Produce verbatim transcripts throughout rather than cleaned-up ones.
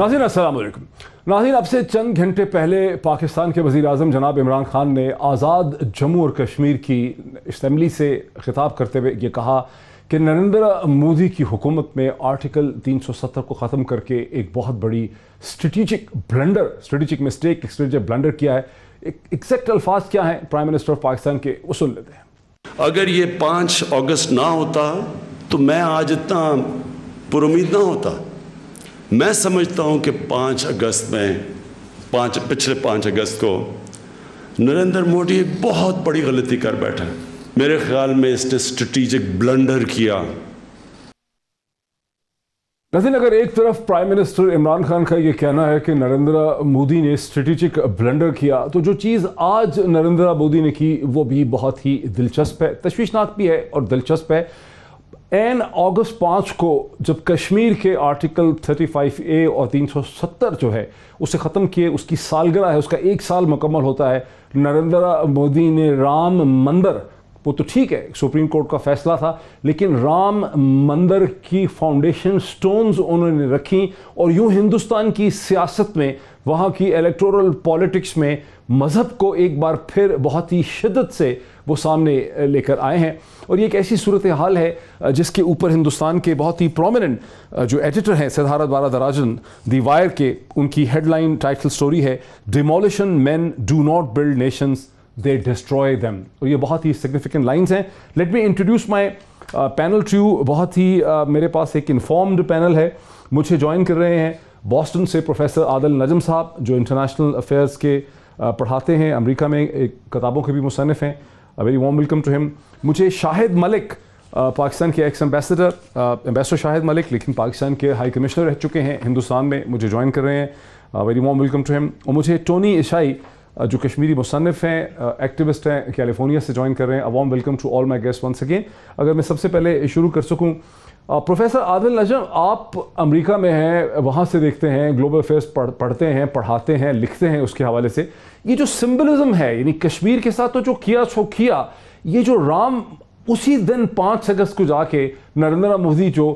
नाज़रीन अस्सलाम वालेकुम। नाज़रीन, अब से चंद घंटे पहले पाकिस्तान के वज़ीर आज़म जनाब इमरान खान ने आज़ाद जम्मू और कश्मीर की असम्बली से खिताब करते हुए ये कहा कि नरेंद्र मोदी की हुकूमत में आर्टिकल तीन सौ सत्तर को ख़त्म करके एक बहुत बड़ी strategic blunder strategic mistake strategic blunder किया है। एक एग्जैक्ट अल्फाज क्या हैं प्राइम मिनिस्टर ऑफ पाकिस्तान के, वो सुन लेते हैं। अगर ये पाँच अगस्त ना होता तो मैं आज इतना पुरुमीद ना होता। मैं समझता हूँ कि पाँच अगस्त में पाँच पिछले पाँच अगस्त को नरेंद्र मोदी बहुत बड़ी गलती कर बैठा। मेरे ख्याल में इसने स्ट्रेटेजिक ब्लंडर किया। लेकिन अगर एक तरफ प्राइम मिनिस्टर इमरान खान का ये कहना है कि नरेंद्र मोदी ने स्ट्रेटेजिक ब्लंडर किया, तो जो चीज़ आज नरेंद्र मोदी ने की वो भी बहुत ही दिलचस्प है, तशवीशनाक भी है और दिलचस्प है। एन अगस्त पाँच को जब कश्मीर के आर्टिकल पैंतीस ए और तीन सौ सत्तर जो है उसे ख़त्म किए, उसकी सालगिरह है, उसका एक साल मुकम्मल होता है। नरेंद्र मोदी ने राम मंदिर, वो तो ठीक है सुप्रीम कोर्ट का फैसला था, लेकिन राम मंदिर की फाउंडेशन स्टोन्स उन्होंने रखी और यूँ हिंदुस्तान की सियासत में, वहाँ की इलेक्टोरल पॉलिटिक्स में मज़हब को एक बार फिर बहुत ही शिद्दत से वो सामने लेकर आए हैं। और ये एक ऐसी सूरत हाल है जिसके ऊपर हिंदुस्तान के बहुत ही प्रोमिनेंट जो एडिटर हैं सिद्धार्थ वारादराजन दी वायर के, उनकी हेडलाइन टाइटल स्टोरी है demolition man do not build nations they destroy them. और ये बहुत ही सिग्निफिकेंट लाइंस हैं। Let me introduce my panel to you. बहुत ही uh, मेरे पास एक इन्फॉर्म्ड पैनल है। मुझे ज्वाइन कर रहे हैं बॉस्टन से प्रोफेसर आदिल नजम साहब, जो इंटरनेशनल अफेयर्स के uh, पढ़ाते हैं, अमेरिका में एक किताबों के भी मुसन्निफ़ हैं। Very warm welcome to him. मुझे शाहिद मलिक, पाकिस्तान के ex ambassador ambassador Shahid Malik, लेकिन पाकिस्तान के हाई कमिश्नर रह चुके हैं हिंदुस्तान में, मुझे ज्वाइन कर रहे हैं। Very warm welcome to him. और मुझे टोनी ईशाई, जो कश्मीरी मुसन्निफ़ हैं, एक्टिविस्ट हैं, कैलिफोर्निया से ज्वाइन कर रहे हैं। A warm welcome to all my guest once again. अगर मैं सबसे पहले शुरू कर सकूँ, प्रोफेसर आदिल नजम, आप अमेरिका में हैं, वहाँ से देखते हैं, ग्लोबल अफेयर्स पढ़, पढ़ते हैं, पढ़ाते हैं, लिखते हैं उसके हवाले से। ये जो सिंबलिज्म है, यानी कश्मीर के साथ तो जो किया सो किया, ये जो राम उसी दिन पाँच अगस्त को जाके नरेंद्र मोदी जो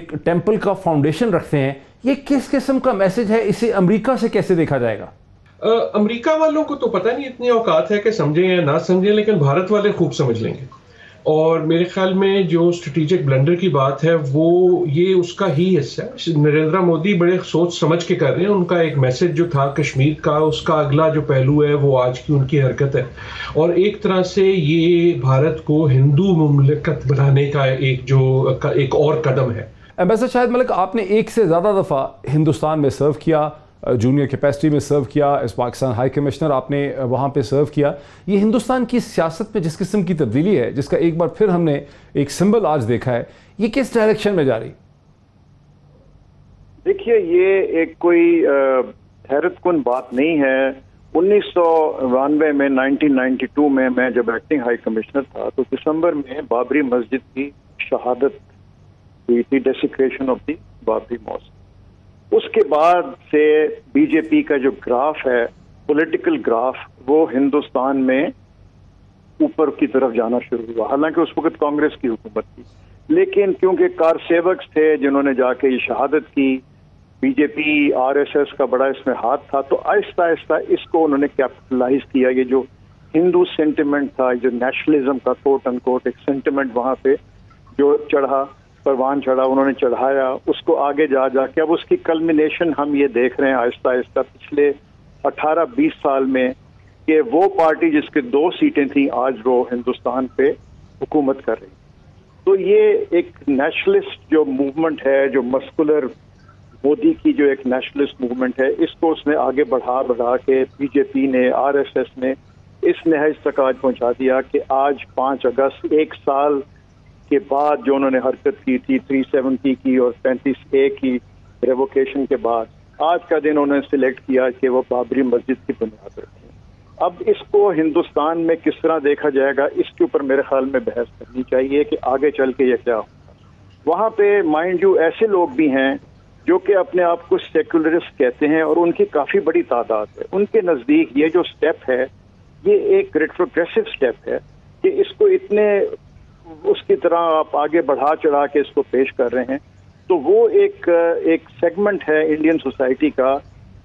एक टेम्पल का फाउंडेशन रखते हैं, ये किस किस्म का मैसेज है? इसे अमेरिका से कैसे देखा जाएगा? अमेरिका वालों को तो पता नहीं, इतनी औकात है कि समझें या ना समझें, लेकिन भारत वाले खूब समझ लेंगे। और मेरे ख्याल में जो स्ट्रेटेजिक ब्लंडर की बात है वो ये उसका ही हिस्सा है। नरेंद्र मोदी बड़े सोच समझ के कर रहे हैं। उनका एक मैसेज जो था कश्मीर का, उसका अगला जो पहलू है वो आज की उनकी हरकत है। और एक तरह से ये भारत को हिंदू मुमलिकत बनाने का एक जो एक और कदम है। एम्बेसडर शाहिद मलिक, आपने एक से ज़्यादा दफ़ा हिंदुस्तान में सर्व किया, जूनियर कैपेसिटी में सर्व किया, इस पाकिस्तान हाई कमिश्नर आपने वहाँ पे सर्व किया। ये हिंदुस्तान की सियासत में जिस किस्म की तब्दीली है, जिसका एक बार फिर हमने एक सिंबल आज देखा है, ये किस डायरेक्शन में जा रही? देखिए, ये एक कोई हैरतकुन बात नहीं है। उन्नीस सौ बानवे में नाइनटीन नाइंटी टू में मैं जब एक्टिंग हाई कमिश्नर था, तो दिसंबर में बाबरी मस्जिद की शहादत हुई थी, डेसिक्रेशन ऑफ दी बाबरी मस्जिद। उसके बाद से बीजेपी का जो ग्राफ है, पॉलिटिकल ग्राफ, वो हिंदुस्तान में ऊपर की तरफ जाना शुरू हुआ। हालांकि उस वक्त कांग्रेस की हुकूमत थी, लेकिन क्योंकि कार सेवक थे जिन्होंने जाके ये शहादत की, बीजेपी आरएसएस का बड़ा इसमें हाथ था, तो आहिस्ता आहिस्ता इसको उन्होंने कैपिटलाइज किया। ये जो हिंदू सेंटिमेंट था, जो नेशनलिज्म का कोट अनकोट एक सेंटिमेंट वहाँ पे जो चढ़ा, परवान चढ़ा, उन्होंने चढ़ाया, उसको आगे जा जाके अब उसकी कल्मिनेशन हम ये देख रहे हैं आहिस्ता आहिस्ता पिछले अठारह बीस साल में, कि वो पार्टी जिसके दो सीटें थी आज वो हिंदुस्तान पे हुकूमत कर रही। तो ये एक नेशनलिस्ट जो मूवमेंट है, जो मस्कुलर मोदी की जो एक नेशनलिस्ट मूवमेंट है, इसको उसने आगे बढ़ा बढ़ा के बीजेपी ने, आरएसएस ने इस नहज तक आज पहुँचा दिया कि आज पाँच अगस्त एक साल के बाद जो उन्होंने हरकत की थी तीन सौ सत्तर की और पैंतीस ए की रेवोकेशन के बाद, आज का दिन उन्होंने सिलेक्ट किया कि वो बाबरी मस्जिद की बुनियाद रखें। अब इसको हिंदुस्तान में किस तरह देखा जाएगा, इसके ऊपर मेरे ख्याल में बहस करनी चाहिए कि आगे चल के ये क्या होगा। वहाँ पे माइंड यू ऐसे लोग भी हैं जो कि अपने आप को सेक्युलरिस्ट कहते हैं, और उनकी काफ़ी बड़ी तादाद है। उनके नज़दीक ये जो स्टेप है ये एक रेट्रोग्रेसिव स्टेप है, कि इसको इतने उसकी तरह आप आगे बढ़ा चढ़ा के इसको पेश कर रहे हैं तो वो एक एक सेगमेंट है इंडियन सोसाइटी का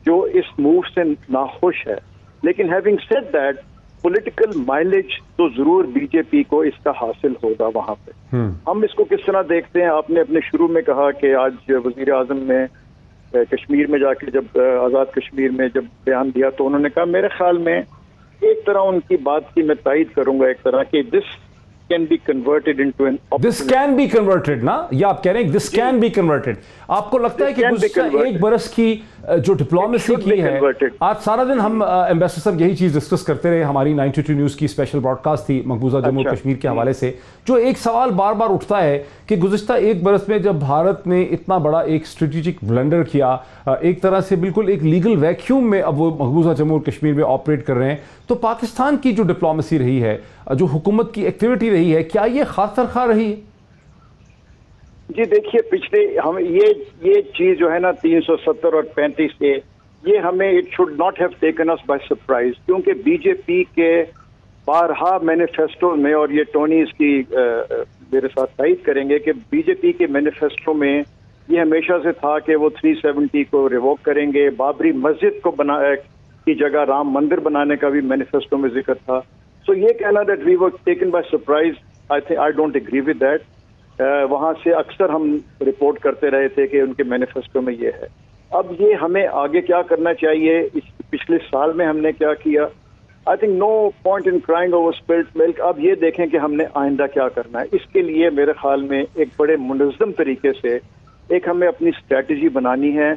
जो इस मूव से नाखुश है। लेकिन having said that, political mileage तो जरूर बीजेपी को इसका हासिल होगा वहां पे। हम इसको किस तरह देखते हैं, आपने अपने शुरू में कहा कि आज वजीर आजम ने कश्मीर में जाके जब आज़ाद कश्मीर में जब बयान दिया तो उन्होंने कहा, मेरे ख्याल में एक तरह उनकी बात की मैं तायद करूंगा एक तरह कि this can be converted into an this can be converted ना, या आप कह रहे हैं दिस कैन बी कन्वर्टेड। आपको लगता है कि एक बरस की जो डिप्लोमेसी की है, आज सारा दिन हम एम्बेसडर साहब यही चीज डिस्कस करते रहे, हमारी नाइंटी टू न्यूज की स्पेशल ब्रॉडकास्ट थी मकबूजा जम्मू कश्मीर के हवाले से, जो एक सवाल बार बार उठता है कि गुज़िश्ता एक बरस में जब भारत ने इतना बड़ा एक स्ट्रेटेजिक ब्लंडर किया, एक तरह से बिल्कुल एक लीगल वैक्यूम में अब वो मकबूजा जम्मू कश्मीर में ऑपरेट कर रहे हैं, तो पाकिस्तान की जो डिप्लोमेसी रही है, जो हुकूमत की एक्टिविटी रही है, क्या ये खातर खा रही है? जी देखिए, पिछले हम ये ये चीज जो है ना तीन सौ सत्तर और पैंतीस ए, ये हमें it should not have taken us by surprise, क्योंकि बीजेपी के बारहा मैनिफेस्टो में, और ये टोनी इसकी मेरे साथ तायद करेंगे कि बीजेपी के मैनिफेस्टो में ये हमेशा से था कि वो तीन सौ सत्तर को रिवोक करेंगे, बाबरी मस्जिद को बना की जगह राम मंदिर बनाने का भी मैनिफेस्टो में जिक्र था। सो so ये कहना that we were taken by surprise, I think I don't agree with that. Uh, वहाँ से अक्सर हम रिपोर्ट करते रहे थे कि उनके मैनिफेस्टो में ये है। अब ये हमें आगे क्या करना चाहिए, इस पिछले साल में हमने क्या किया, I think no point in crying over spilled milk. अब ये देखें कि हमने आइंदा क्या करना है, इसके लिए मेरे ख्याल में एक बड़े मुनज़्ज़म तरीके से एक हमें अपनी स्ट्रैटेजी बनानी है।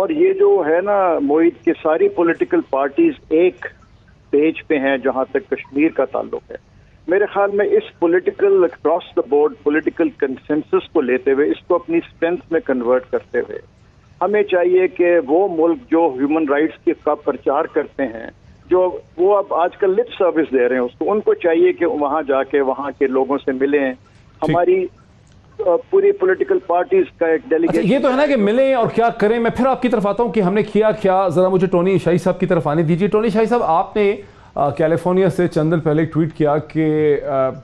और ये जो है ना मोहित, के सारी पोलिटिकल पार्टीज एक पेज पे हैं जहाँ तक कश्मीर का ताल्लुक है। मेरे ख्याल में इस political across the board political consensus को लेते हुए, इसको अपनी स्ट्रेंथ में कन्वर्ट करते हुए, हमें चाहिए कि वो मुल्क जो ह्यूमन राइट्स के का प्रचार करते हैं, जो वो अब आजकल लिप सर्विस दे रहे हैं उसको, उनको चाहिए कि वहाँ जाके वहाँ के लोगों से मिलें। हमारी पूरी पॉलिटिकल पार्टीज का एक डेलीगेट, ये तो है ना कि मिलें और क्या करें। मैं फिर आपकी तरफ आता हूँ कि हमने किया क्या, जरा मुझे टोनी इशाई साहब की तरफ आने दीजिए। टोनी इशाई साहब, आपने कैलिफोर्निया से चंद दिन पहले ट्वीट किया कि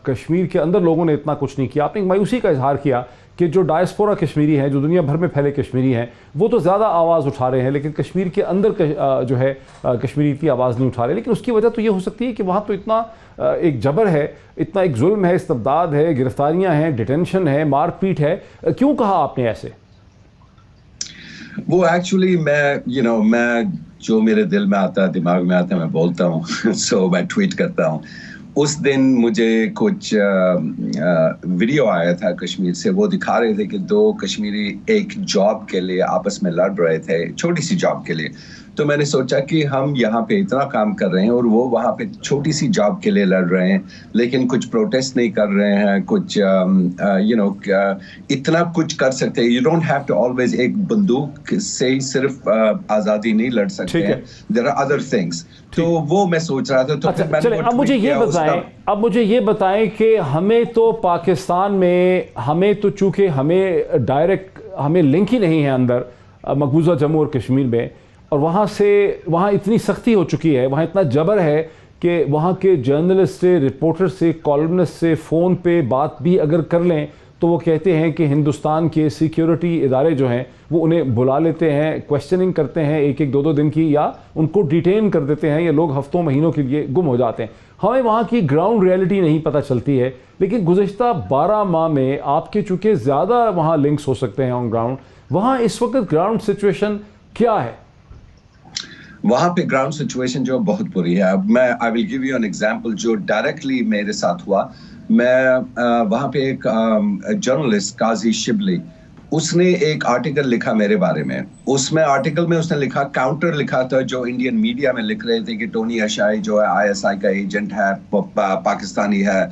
कश्मीर के अंदर लोगों ने इतना कुछ नहीं किया, आपने मायूसी का इजहार किया कि जो डायस्पोरा कश्मीरी हैं, जो दुनिया भर में फैले कश्मीरी हैं, वो तो ज़्यादा आवाज़ उठा रहे हैं, लेकिन कश्मीर के अंदर कश, जो है कश्मीरी इतनी आवाज़ नहीं उठा रहे। लेकिन उसकी वजह तो ये हो सकती है कि वहाँ तो इतना एक जबर है, इतना एक जुल्म है, इस्तब्दाद है, गिरफ्तारियाँ हैं, डिटेंशन है, मारपीट है। क्यों कहा आपने ऐसे? वो एक्चुअली मैं यू you नो know, मैं जो मेरे दिल में आता है, दिमाग में आता है, मैं बोलता हूँ। सो so, मैं ट्वीट करता हूँ। उस दिन मुझे कुछ आ, आ, वीडियो आया था कश्मीर से, वो दिखा रहे थे कि दो कश्मीरी एक जॉब के लिए आपस में लड़ रहे थे, छोटी सी जॉब के लिए। तो मैंने सोचा कि हम यहाँ पे इतना काम कर रहे हैं और वो वहाँ पे छोटी सी जॉब के लिए लड़ रहे हैं, लेकिन कुछ प्रोटेस्ट नहीं कर रहे हैं, कुछ यू नो इतना कुछ कर सकते हैं। You don't have to always एक बंदूक से सिर्फ uh, आज़ादी नहीं लड़ सकते हैं, देयर आर अदर थिंग्स। तो वो मैं सोच रहा था। तो अच्छा, मैंने अब मुझे ये बताएं अब मुझे ये बताएं कि हमें तो पाकिस्तान में, हमें तो चूँकि हमें डायरेक्ट हमें लिंक ही नहीं है अंदर मकबूजा जम्मू और कश्मीर में, और वहाँ से वहाँ इतनी सख्ती हो चुकी है, वहाँ इतना जबर है कि वहाँ के जर्नलिस्ट से, रिपोर्टर से, कॉलमनिस्ट से फ़ोन पे बात भी अगर कर लें तो वो कहते हैं कि हिंदुस्तान के सिक्योरिटी इदारे जो हैं वो उन्हें बुला लेते हैं, क्वेश्चनिंग करते हैं एक एक दो दो दिन की, या उनको डिटेन कर देते हैं, या लोग हफ्तों महीनों के लिए गुम हो जाते हैं। हमें वहाँ की ग्राउंड रियलिटी नहीं पता चलती है। लेकिन गुज़श्ता बारह माह में आपके चूँकि ज़्यादा वहाँ लिंक्स हो सकते हैं ऑन ग्राउंड, वहाँ इस वक्त ग्राउंड सिचुएशन क्या है? वहाँ पे ग्राउंड सिचुएशन जो बहुत बुरी है। मैं I will give you an example जो डायरेक्टली मेरे साथ हुआ। मैं वहाँ पे एक जर्नलिस्ट काजी शिबली, उसने एक आर्टिकल लिखा मेरे बारे में। उसमें आर्टिकल में उसने लिखा, काउंटर लिखा था जो इंडियन मीडिया में लिख रहे थे कि टोनी इशाई जो है आईएसआई का एजेंट है, पा, पाकिस्तानी है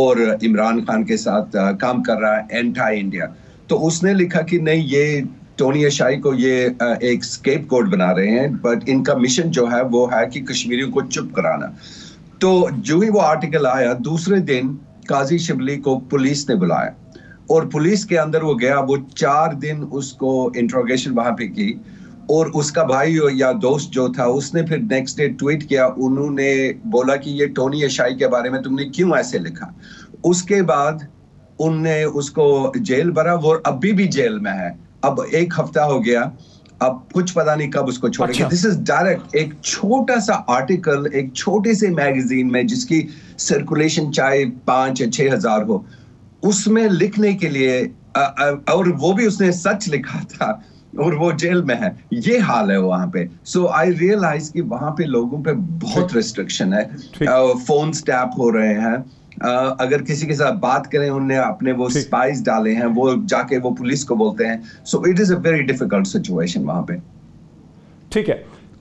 और इमरान खान के साथ काम कर रहा है, एंटी इंडिया। तो उसने लिखा कि नहीं, ये टोनी इशाई को ये एक स्केपगोट बना रहे हैं, बट इनका मिशन जो है वो है कि कश्मीरियों को चुप कराना। तो जो ही वो आर्टिकल आया, दूसरे दिन काजी शिबली को पुलिस ने बुलाया और पुलिस के अंदर वो गया। वो चार दिन उसको इंट्रोगेशन वहां पे की, और उसका भाई या दोस्त जो था उसने फिर नेक्स्ट डे ट्वीट किया, उन्होंने बोला कि ये टोनी इशाई के बारे में तुमने क्यों ऐसे लिखा। उसके बाद उनने उसको जेल भरा, वो अभी भी जेल में है। अब एक हफ्ता हो गया, अब कुछ पता नहीं कब उसको छोड़ेंगे। दिस इज डायरेक्ट एक छोटा सा आर्टिकल एक छोटे से मैगजीन में जिसकी सर्कुलेशन चाहे पांच या छह हजार हो, उसमें लिखने के लिए आ, आ, और वो भी उसने सच लिखा था और वो जेल में है, ये हाल है वहां पे। सो आई रियलाइज कि वहां पे लोगों पे बहुत रिस्ट्रिक्शन है, फोन टैप हो रहे हैं, Uh, अगर किसी के साथ बात करें उनने अपने वो स्पाइस डाले हैं, वो जाके वो पुलिस को बोलते हैं। So it is a very difficult situation वहां पे। ठीक है,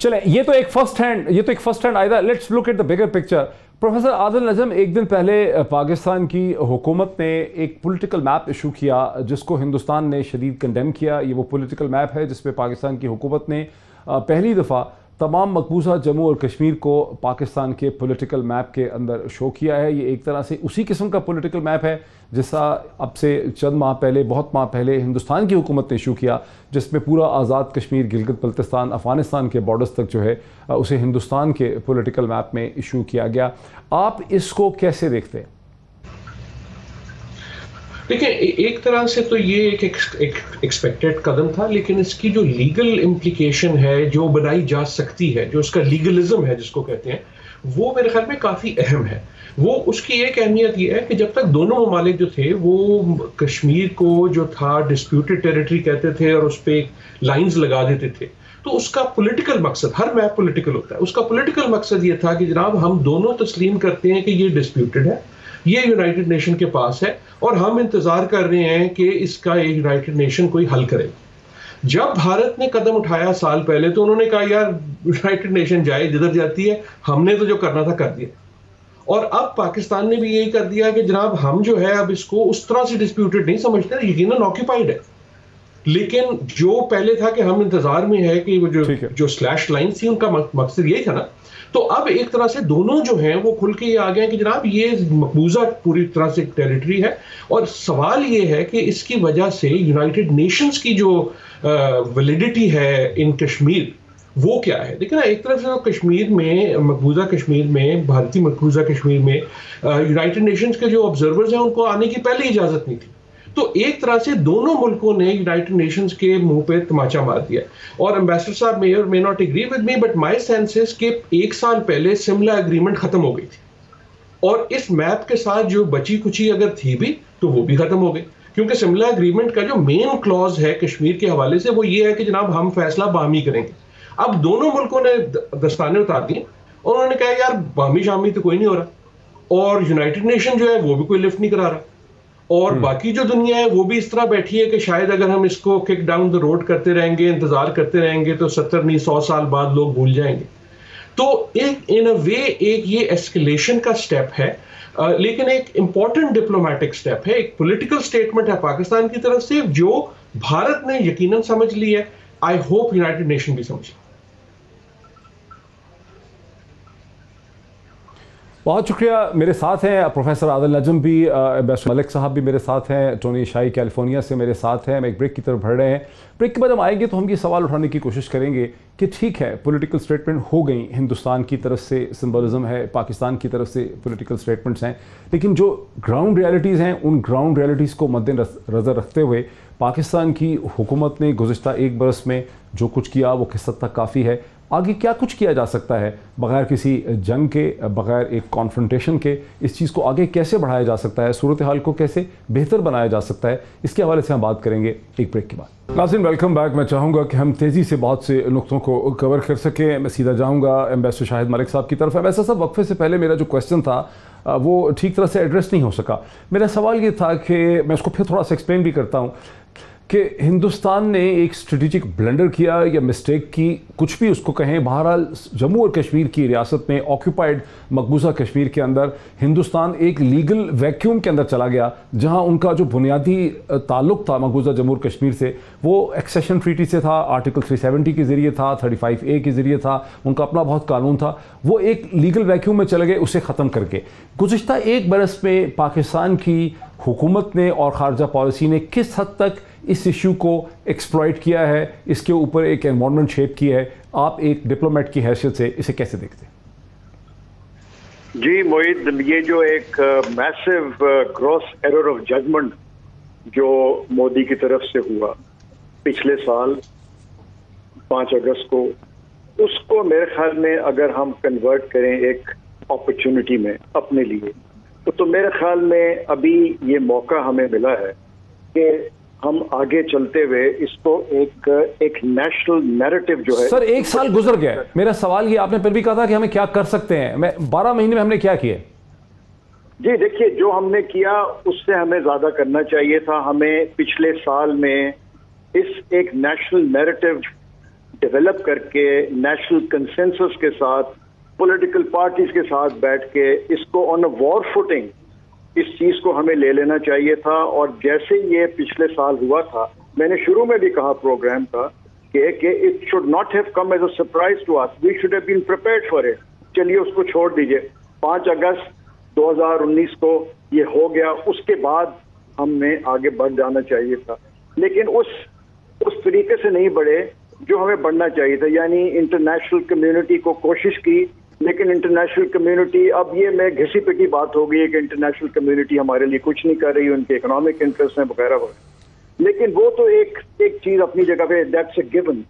चले ये तो एक फर्स्ट हैंड ये तो एक फर्स्ट हैंड आया। Let's look at the bigger picture. Professor Adil Najam, एक दिन पहले पाकिस्तान की हुकूमत ने एक पॉलिटिकल मैप इशू किया जिसको हिंदुस्तान ने शदीद कंडेम किया। ये वो पॉलिटिकल मैप है जिसपे पाकिस्तान की हुकूमत ने पहली दफ़ा तमाम मकबूजा जम्मू और कश्मीर को पाकिस्तान के पॉलिटिकल मैप के अंदर शो किया है। ये एक तरह से उसी किस्म का पॉलिटिकल मैप है जिसका अब से चंद माह पहले बहुत माह पहले हिंदुस्तान की हुकूमत ने इशू किया, जिसमें पूरा आज़ाद कश्मीर, गिलगित बल्तिस्तान, अफ़गानिस्तान के बॉर्डर्स तक जो है उसे हिंदुस्तान के पॉलिटिकल मैप में इशू किया गया। आप इसको कैसे देखते हैं? देखिए, एक तरह से तो ये एक एक्सपेक्टेड कदम था, लेकिन इसकी जो लीगल इम्प्लीकेशन है जो बनाई जा सकती है, जो उसका लीगलिज्म है जिसको कहते हैं, वो मेरे ख्याल में काफ़ी अहम है। वो उसकी एक अहमियत ये है कि जब तक दोनों ममालिक जो थे वो कश्मीर को जो था डिस्प्यूटेड टेरिटरी कहते थे और उस पर लाइन्स लगा देते थे, तो उसका पॉलिटिकल मकसद, हर मैप पॉलिटिकल होता है, उसका पॉलिटिकल मकसद ये था कि जनाब हम दोनों तस्लीम करते हैं कि ये डिस्प्यूटेड है, ये यूनाइटेड नेशन के पास है और हम इंतजार कर रहे हैं कि इसका यूनाइटेड नेशन कोई हल करे। जब भारत ने कदम उठाया साल पहले तो उन्होंने कहा यार यूनाइटेड नेशन जाए जिधर जाती है, हमने तो जो करना था कर दिया। और अब पाकिस्तान ने भी यही कर दिया कि जनाब हम जो है अब इसको उस तरह से डिस्प्यूटेड नहीं समझते, यकीनन ऑक्यूपाइड है, लेकिन जो पहले था कि हम इंतजार में है कि वो जो जो स्लैश लाइन थी उनका मकसद यही था ना। तो अब एक तरह से दोनों जो हैं वो खुल के ये आ गए कि जनाब ये मकबूजा पूरी तरह से टेरिटरी है और सवाल ये है कि इसकी वजह से यूनाइटेड नेशंस की जो वैलिडिटी है इन कश्मीर वो क्या है। देखिए ना, एक तरफ से तो कश्मीर में, मकबूजा कश्मीर में, भारतीय मकबूजा कश्मीर में यूनाइटेड नेशंस के जो ऑब्जर्वर्स हैं उनको आने की पहले इजाज़त नहीं थी, तो एक तरह से दोनों मुल्कों ने यूनाइटेड नेशंस के मुंह पे तमाचा मार दिया। और एम्बेसडर साहब मे और may not agree with me, but my senses के एक साल पहले शिमला एग्रीमेंट खत्म हो गई थी और इस मैप के साथ जो बची कुची अगर थी भी तो वो भी खत्म हो गई, क्योंकि शिमला एग्रीमेंट का जो मेन क्लॉज है कश्मीर के हवाले से वो ये है कि जनाब हम फैसला बाहमी करेंगे। अब दोनों मुल्कों ने दस्ताने उतार दिए और उन्होंने कहा यार बाहमी शामी तो कोई नहीं हो रहा, और यूनाइटेड नेशन जो है वो भी कोई लिफ्ट नहीं करा रहा, और बाकी जो दुनिया है वो भी इस तरह बैठी है कि शायद अगर हम इसको किक डाउन द रोड करते रहेंगे, इंतजार करते रहेंगे, तो सत्तर नहीं सौ साल बाद लोग भूल जाएंगे। तो एक इन अ वे एक ये एस्केलेशन का स्टेप है, आ, लेकिन एक इंपॉर्टेंट डिप्लोमेटिक स्टेप है, एक पॉलिटिकल स्टेटमेंट है पाकिस्तान की तरफ से जो भारत ने यकीनन समझ ली है। आई होप यूनाइटेड नेशन भी समझे। बहुत शुक्रिया। मेरे साथ हैं प्रोफेसर आदिल नजम भी, एम्बेसडर मलिक साहब भी मेरे साथ हैं, टोनी इशाई कैलिफोर्निया से मेरे साथ हैं। हम एक ब्रेक की तरफ बढ़ रहे हैं। ब्रेक के बाद हम आएंगे तो हम ये सवाल उठाने की कोशिश करेंगे कि ठीक है, पॉलिटिकल स्टेटमेंट हो गई, हिंदुस्तान की तरफ से सिंबलिज्म है, पाकिस्तान की तरफ से पॉलिटिकल स्टेटमेंट्स हैं, लेकिन जो ग्राउंड रियलिटीज़ हैं उन ग्राउंड रियलिटीज़ को मद्देनजर रखते हुए पाकिस्तान की हुकूमत ने गुज़श्ता एक बरस में जो कुछ किया वो किस हद तक काफ़ी है, आगे क्या कुछ किया जा सकता है बगैर किसी जंग के, बगैर एक कॉन्फ्रंटेशन के, इस चीज़ को आगे कैसे बढ़ाया जा सकता है, सूरत हाल को कैसे बेहतर बनाया जा सकता है, इसके हवाले से हम बात करेंगे एक ब्रेक के बाद। नाज़रीन वेलकम बैक। मैं चाहूँगा कि हम तेज़ी से बहुत से नुक्तों को कवर कर सकें। मैं सीधा जाऊँगा एम्बेसडर शाहिद मलिक साहब की तरफ। एम्बेसडर साहब, वक्फे से पहले मेरा जो क्वेश्चन था वो ठीक तरह से एड्रेस नहीं हो सका। मेरा सवाल ये था कि मैं उसको फिर थोड़ा सा एक्सप्लेन भी करता हूँ कि हिंदुस्तान ने एक स्ट्रेटिजिक ब्लंडर किया या मिस्टेक की, कुछ भी उसको कहें, बहरहाल जम्मू और कश्मीर की रियासत में, ऑक्यूपाइड मकबूजा कश्मीर के अंदर हिंदुस्तान एक लीगल वैक्यूम के अंदर चला गया, जहां उनका जो बुनियादी ताल्लुक़ था मकबूजा जम्मू और कश्मीर से वो एक्सेशन ट्रीटी से था, आर्टिकल तीन सौ सत्तर के ज़रिए था, पैंतीस ए के ज़रिए था, उनका अपना बहुत कानून था, वो एक लीगल वैक्यूम में चले गए उसे ख़त्म करके। गुज़श्ता एक बरस में पाकिस्तान की हुकूमत ने और ख़ारजा पॉलिसी ने किस हद तक इस इशू को एक्सप्लॉइट किया है, इसके ऊपर एक एनवायरनमेंट शेप किया है, आप एक डिप्लोमेट की हैसियत से इसे कैसे देखते हैं? जी मोहित, ये जो एक massive gross error of judgement जो मोदी की तरफ से हुआ पिछले साल पाँच अगस्त को, उसको मेरे ख्याल में अगर हम कन्वर्ट करें एक अपॉर्चुनिटी में अपने लिए, तो, तो मेरे ख्याल में अभी ये मौका हमें मिला है कि हम आगे चलते हुए इसको एक एक नेशनल नैरेटिव जो है। सर एक साल गुजर गया है, मेरा सवाल ये, आपने फिर भी कहा था कि हमें क्या कर सकते हैं, मैं बारह महीने में हमने क्या किया? जी देखिए, जो हमने किया उससे हमें ज्यादा करना चाहिए था। हमें पिछले साल में इस एक नेशनल नैरेटिव डेवलप करके नेशनल कंसेंसस के साथ पॉलिटिकल पार्टीज के साथ बैठ के इसको ऑन अ वॉर फुटिंग इस चीज को हमें ले लेना चाहिए था। और जैसे ये पिछले साल हुआ था, मैंने शुरू में भी कहा प्रोग्राम का कि it should not have come as a surprise to us, we should have been prepared for it. चलिए उसको छोड़ दीजिए, पाँच अगस्त दो हज़ार उन्नीस को ये हो गया, उसके बाद हमने आगे बढ़ जाना चाहिए था, लेकिन उस उस तरीके से नहीं बढ़े जो हमें बढ़ना चाहिए था। यानी इंटरनेशनल कम्युनिटी को कोशिश की, लेकिन इंटरनेशनल कम्युनिटी, अब ये मैं घिसी पिटी बात हो गई है कि इंटरनेशनल कम्युनिटी हमारे लिए कुछ नहीं कर रही, उनके इकोनॉमिक इंटरेस्ट हैं वगैरह वगैरह, लेकिन वो तो एक एक चीज अपनी जगह पे, दैट्स अ गिवन।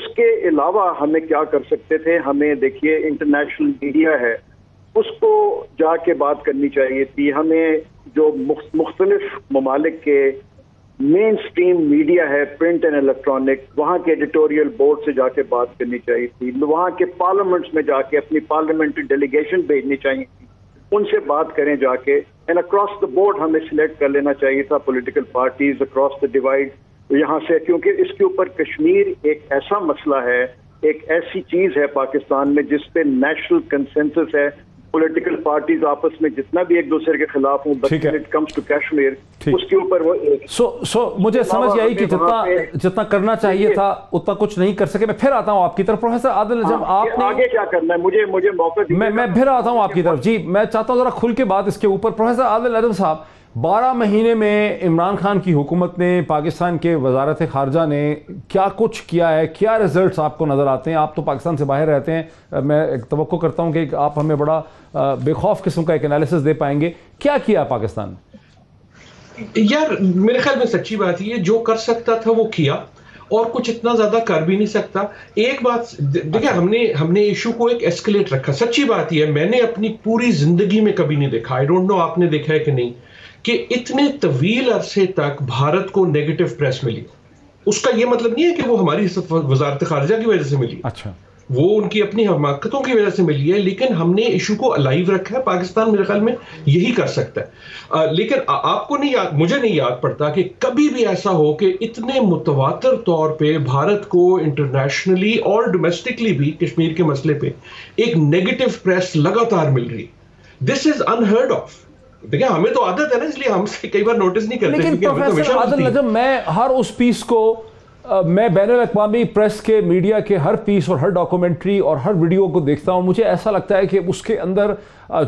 उसके अलावा हमें क्या कर सकते थे? हमें देखिए इंटरनेशनल मीडिया है उसको जाके बात करनी चाहिए थी, हमें जो मुख्तलिफ ममालिक के मेन स्ट्रीम मीडिया है प्रिंट एंड इलेक्ट्रॉनिक, वहाँ के एडिटोरियल बोर्ड से जाके बात करनी चाहिए थी, वहाँ के पार्लियामेंट्स में जाके अपनी पार्लियामेंट्री डेलीगेशन भेजनी चाहिए थी, उनसे बात करें जाके। एंड अक्रॉस द बोर्ड हमें सिलेक्ट कर लेना चाहिए था political parties across the divide यहाँ से, क्योंकि इसके ऊपर कश्मीर एक ऐसा मसला है, एक ऐसी चीज़ है पाकिस्तान में जिसपे नेशनल कंसेंसस है, पॉलिटिकल पार्टीज आपस में जितना भी एक दूसरे के खिलाफ हूँ, इट कम्स टू कश्मीर, उसके ऊपर वो एक सो so, सो so, मुझे समझ आई कि जितना जितना करना चाहिए था उतना कुछ नहीं कर सके। मैं फिर आता हूँ आपकी तरफ प्रोफेसर आदिल नजम, आपने आगे क्या करना है मुझे मुझे मौका दीजिए, मैं मैं फिर आता हूँ आपकी तरफ। जी मैं चाहता हूँ जरा खुल के बात इसके ऊपर। प्रोफेसर आदिल नजम साहब, बारह महीने में इमरान खान की हुकूमत ने, पाकिस्तान के वजारत खारजा ने क्या कुछ किया है, क्या रिजल्ट्स आपको नज़र आते हैं? आप तो पाकिस्तान से बाहर रहते हैं, मैं तवक्को करता हूं कि आप हमें बड़ा बेखौफ किस्म का एक एनालिसिस दे पाएंगे। क्या किया पाकिस्तान ने? यार मेरे ख्याल में सच्ची बात ये, जो कर सकता था वो किया और कुछ इतना ज्यादा कर भी नहीं सकता। एक बात देखिए, हमने हमने इशू को एक एस्केलेट रखा। सच्ची बात यह, मैंने अपनी पूरी जिंदगी में कभी नहीं देखा, आई डोंट नो आपने देखा है कि नहीं, कि इतने तवील अरसे तक भारत को नेगेटिव प्रेस मिली। उसका ये मतलब नहीं है कि वो हमारी वजारत खारजा की वजह से मिली, अच्छा वो उनकी अपनी हमाकतों की वजह से मिली है, लेकिन हमने इशू को अलाइव रखा है। पाकिस्तान मेरे ख्याल में यही कर सकता है। आ, लेकिन आ, आपको नहीं याद, मुझे नहीं याद पड़ता कि कभी भी ऐसा हो कि इतने मुतवातर तौर पे भारत को इंटरनेशनली और डोमेस्टिकली भी कश्मीर के मसले पे एक नेगेटिव प्रेस लगातार मिल रही। This is unheard of. देखिए हमें तो आदत है ना, इसलिए हमसे कई बार नोटिस नहीं करते, लेकिन प्रोफेसर आदिल नजम, मैं हर उस पीस को, मैं बैनुल अक़वामी प्रेस के मीडिया के हर पीस और हर डॉक्यूमेंट्री और हर वीडियो को देखता हूँ, मुझे ऐसा लगता है कि उसके अंदर